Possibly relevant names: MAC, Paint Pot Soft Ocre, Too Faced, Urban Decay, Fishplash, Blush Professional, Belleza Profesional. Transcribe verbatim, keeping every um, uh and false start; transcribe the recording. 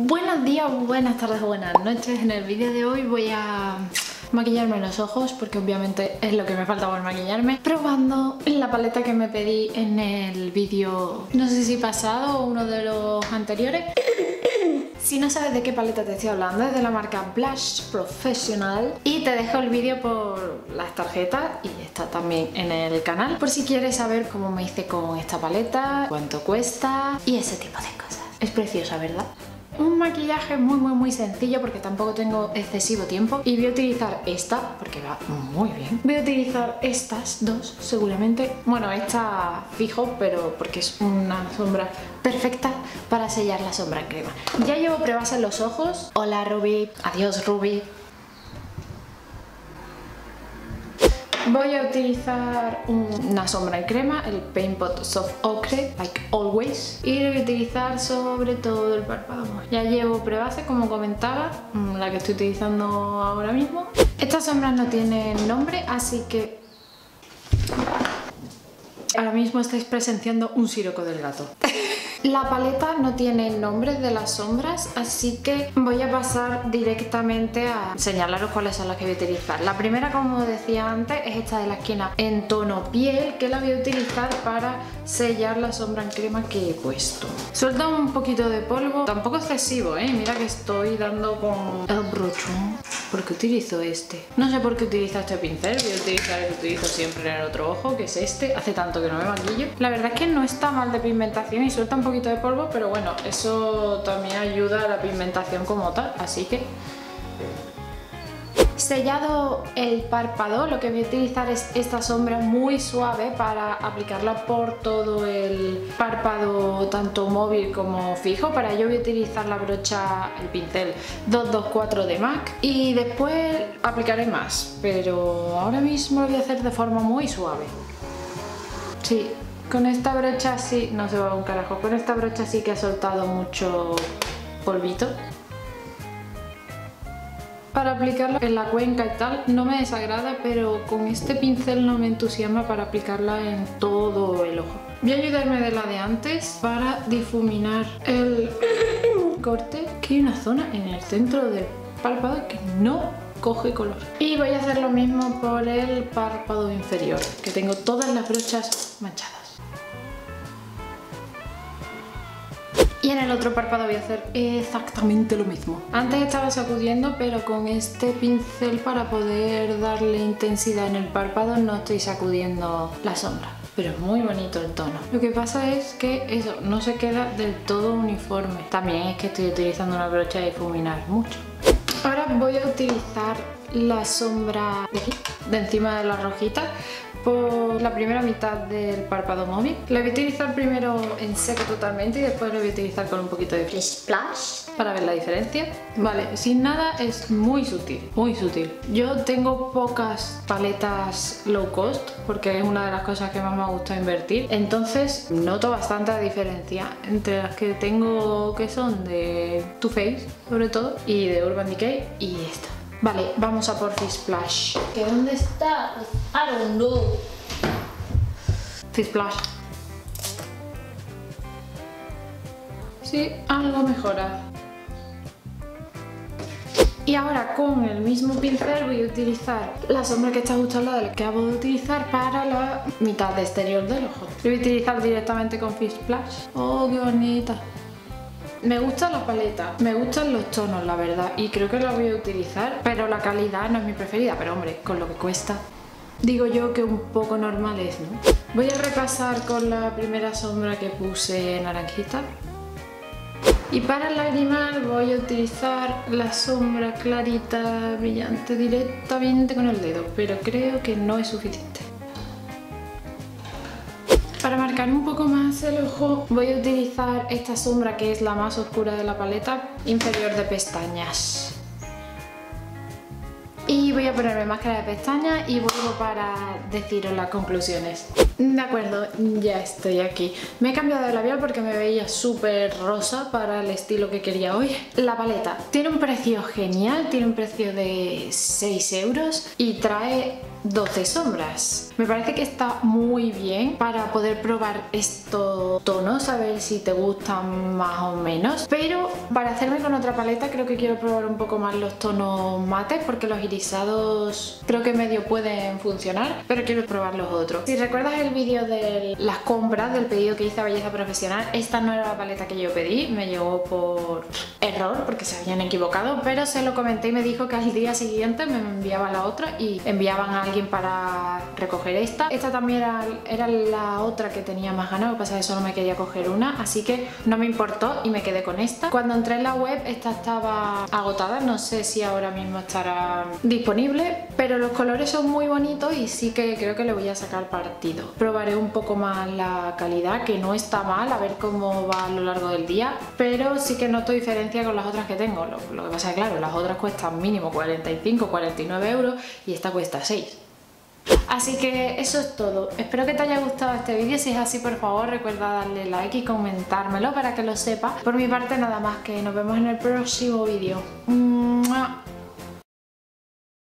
Buenos días, buenas tardes, buenas noches. En el vídeo de hoy voy a maquillarme los ojos porque obviamente es lo que me falta por maquillarme, probando la paleta que me pedí en el vídeo, no sé si pasado o uno de los anteriores. Si no sabes de qué paleta te estoy hablando, es de la marca Blush Professional y te dejo el vídeo por las tarjetas y está también en el canal por si quieres saber cómo me hice con esta paleta, cuánto cuesta y ese tipo de cosas. Es preciosa, ¿verdad? Un maquillaje muy muy muy sencillo porque tampoco tengo excesivo tiempo y voy a utilizar esta porque va muy bien. Voy a utilizar estas dos seguramente. Bueno, esta fijo, pero porque es una sombra perfecta para sellar la sombra en crema. Ya llevo prebase en los ojos. Hola Ruby, adiós Ruby. Voy a utilizar una sombra en crema, el Paint Pot Soft Ocre, like always. Y lo voy a utilizar sobre todo el párpado. Ya llevo prebase, como comentaba, la que estoy utilizando ahora mismo. Estas sombras no tienen nombre, así que... ahora mismo estáis presenciando un siroco del gato. La paleta no tiene nombres de las sombras, así que voy a pasar directamente a señalaros cuáles son las que voy a utilizar. La primera, como decía antes, es esta de la esquina en tono piel, que la voy a utilizar para sellar la sombra en crema que he puesto. Suelta un poquito de polvo, tampoco excesivo, ¿eh? Mira que estoy dando con el brochón. ¿Por qué utilizo este? No sé por qué utilizo este pincel, voy a utilizar el que utilizo siempre en el otro ojo, que es este. Hace tanto que no me maquillo. La verdad es que no está mal de pigmentación y suelta un poquito de polvo, pero bueno, eso también ayuda a la pigmentación como tal, así que... Sellado el párpado, lo que voy a utilizar es esta sombra muy suave para aplicarla por todo el párpado, tanto móvil como fijo. Para ello voy a utilizar la brocha, el pincel dos dos cuatro de MAC y después aplicaré más, pero ahora mismo lo voy a hacer de forma muy suave. Sí, con esta brocha sí, no se va un carajo, con esta brocha sí que ha soltado mucho polvito. Para aplicarla en la cuenca y tal no me desagrada, pero con este pincel no me entusiasma para aplicarla en todo el ojo. Voy a ayudarme de la de antes para difuminar el corte, que hay una zona en el centro del párpado que no coge color. Y voy a hacer lo mismo por el párpado inferior, que tengo todas las brochas manchadas. Y en el otro párpado voy a hacer exactamente lo mismo. Antes estaba sacudiendo, pero con este pincel para poder darle intensidad en el párpado no estoy sacudiendo la sombra. Pero es muy bonito el tono. Lo que pasa es que eso no se queda del todo uniforme. También es que estoy utilizando una brocha de difuminar mucho. Ahora voy a utilizar la sombra de aquí, de encima de la rojita, por la primera mitad del párpado móvil. Lo voy a utilizar primero en seco totalmente y después lo voy a utilizar con un poquito de Fishplash para ver la diferencia. Vale, sin nada es muy sutil, muy sutil. Yo tengo pocas paletas low cost porque es una de las cosas que más me ha gustado invertir. Entonces noto bastante la diferencia entre las que tengo, que son de Too Faced sobre todo, y de Urban Decay, y esta. Vale, vamos a por Fishplash. ¿Que dónde está? I don't know. Fishplash. Sí, algo mejora. Y ahora con el mismo pincel voy a utilizar la sombra que está justo al lado del que acabo de utilizar para la mitad de exterior del ojo. Lo voy a utilizar directamente con Fishplash. Oh, qué bonita. Me gusta la paleta, me gustan los tonos, la verdad, y creo que la voy a utilizar, pero la calidad no es mi preferida, pero hombre, con lo que cuesta, digo yo que un poco normal es, ¿no? Voy a repasar con la primera sombra que puse naranjita. Y para el lagrimal voy a utilizar la sombra clarita brillante directamente con el dedo, pero creo que no es suficiente. Para marcar un poco más el ojo voy a utilizar esta sombra, que es la más oscura de la paleta, inferior de pestañas. Y voy a ponerme máscara de pestañas y vuelvo para deciros las conclusiones. De acuerdo, ya estoy aquí. Me he cambiado de labial porque me veía súper rosa para el estilo que quería hoy. La paleta tiene un precio genial, tiene un precio de seis euros y trae doce sombras. Me parece que está muy bien para poder probar estos tonos, a ver si te gustan más o menos, pero para hacerme con otra paleta creo que quiero probar un poco más los tonos mates, porque los irisados creo que medio pueden funcionar, pero quiero probar los otros. Si recuerdas el vídeo de las compras, del pedido que hice a Belleza Profesional, esta no era la paleta que yo pedí, me llegó por error porque se habían equivocado, pero se lo comenté y me dijo que al día siguiente me enviaba la otra y enviaban a alguien para recoger esta. Esta también era, era la otra que tenía más ganas, lo que pasa es que solo me quería coger una, así que no me importó y me quedé con esta. Cuando entré en la web esta estaba agotada, no sé si ahora mismo estará disponible, pero los colores son muy bonitos y sí que creo que le voy a sacar partido. Probaré un poco más la calidad, que no está mal, a ver cómo va a lo largo del día, pero sí que noto diferencia con las otras que tengo. Lo, lo que pasa es que claro, las otras cuestan mínimo cuarenta y cinco, cuarenta y nueve euros y esta cuesta seis. Así que eso es todo, espero que te haya gustado este vídeo, si es así por favor recuerda darle like y comentármelo para que lo sepas. Por mi parte nada más, que nos vemos en el próximo vídeo.